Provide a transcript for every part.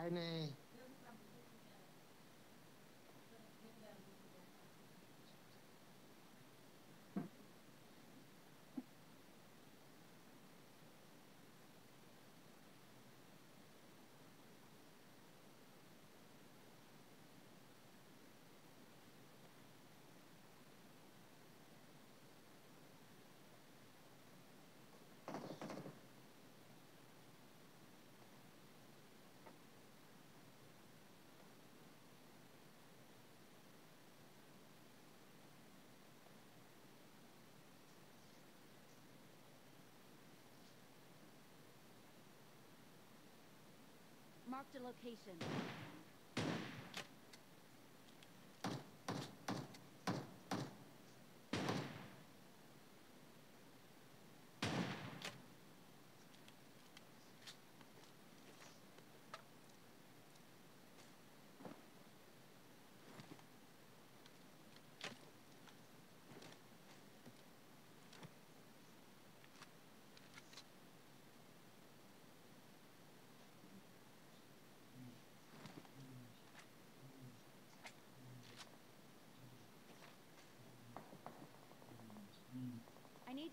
cái này. Marked a location. Need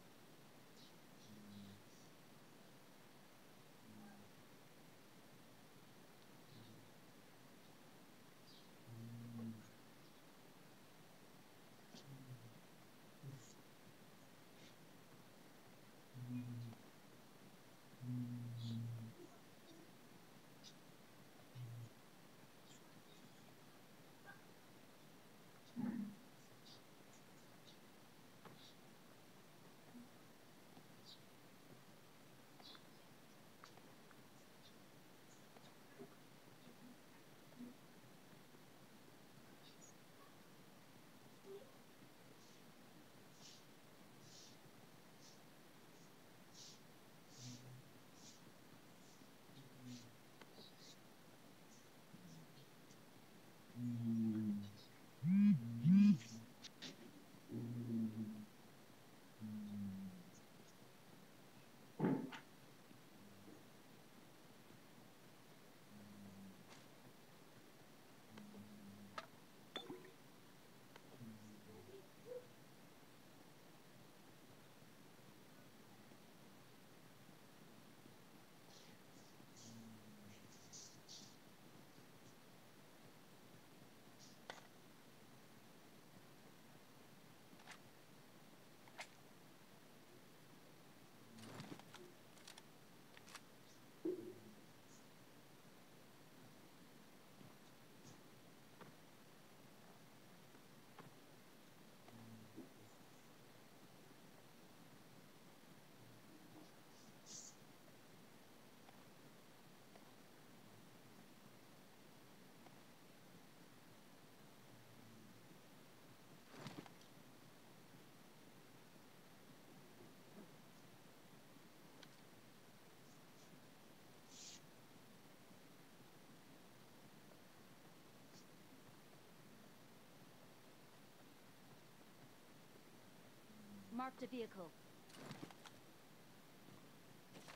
Marked a vehicle.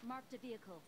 Marked a vehicle.